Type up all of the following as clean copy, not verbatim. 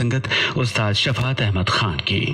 संगत उस्ताद शफात अहमद खान की।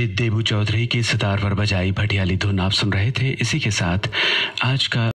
पंडित देबू चौधरी की सितार पर बजाई भटियाली धुन आप सुन रहे थे। इसी के साथ आज का